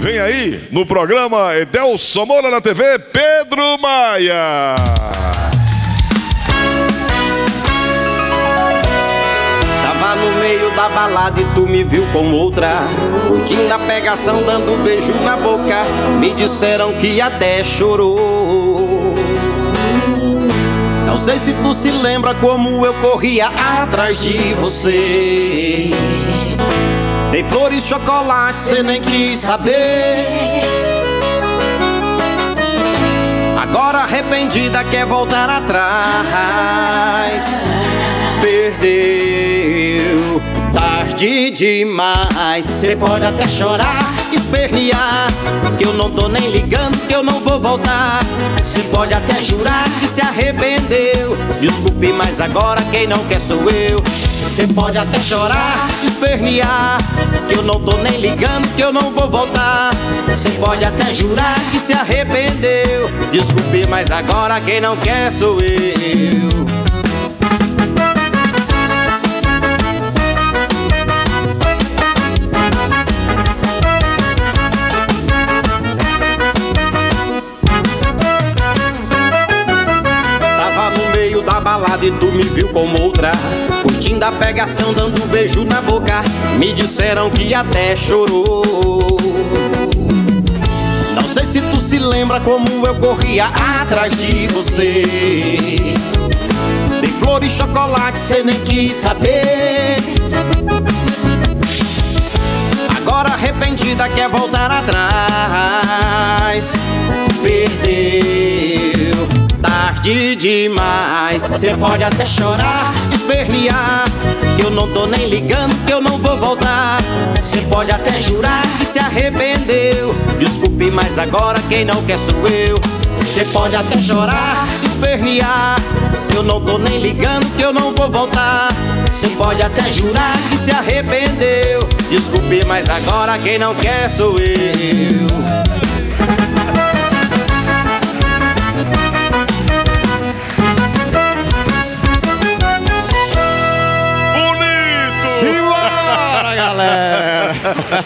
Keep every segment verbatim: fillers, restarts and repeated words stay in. Vem aí, no programa Edelson Moura na T V, Pedro Maya. Tava no meio da balada e tu me viu com outra, curtindo a pegação, dando beijo na boca. Me disseram que até chorou. Não sei se tu se lembra como eu corria atrás de você. Dei flores, chocolate, cê nem quis saber. Agora arrependida quer voltar atrás. Perdeu, tarde demais. Cê pode até chorar, espernear, que eu não tô nem ligando, que eu não vou voltar. Cê pode até jurar que se arrependeu. Desculpe, mas agora quem não quer sou eu. Cê pode até chorar, espernear, que eu não tô nem ligando, que eu não vou voltar. Cê pode até jurar que se arrependeu. Desculpe, mas agora quem não quer sou eu. Tava no meio da balada e tu me viu como outra, curtindo a pegação, dando um beijo na boca. Me disseram que até chorou. Não sei se tu se lembra como eu corria atrás de você. Dei flores, chocolate, cê nem quis saber. Agora arrependida quer voltar atrás. Perdeu, tarde demais. Cê pode até chorar, espernear, que eu não tô nem ligando, que eu não vou voltar. Cê pode até jurar que se arrependeu. Desculpe, mas agora quem não quer sou eu. Cê pode até chorar, espernear, que eu não tô nem ligando, que eu não vou voltar. Cê pode até jurar que se arrependeu. Desculpe, mas agora quem não quer sou eu.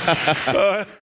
Galera.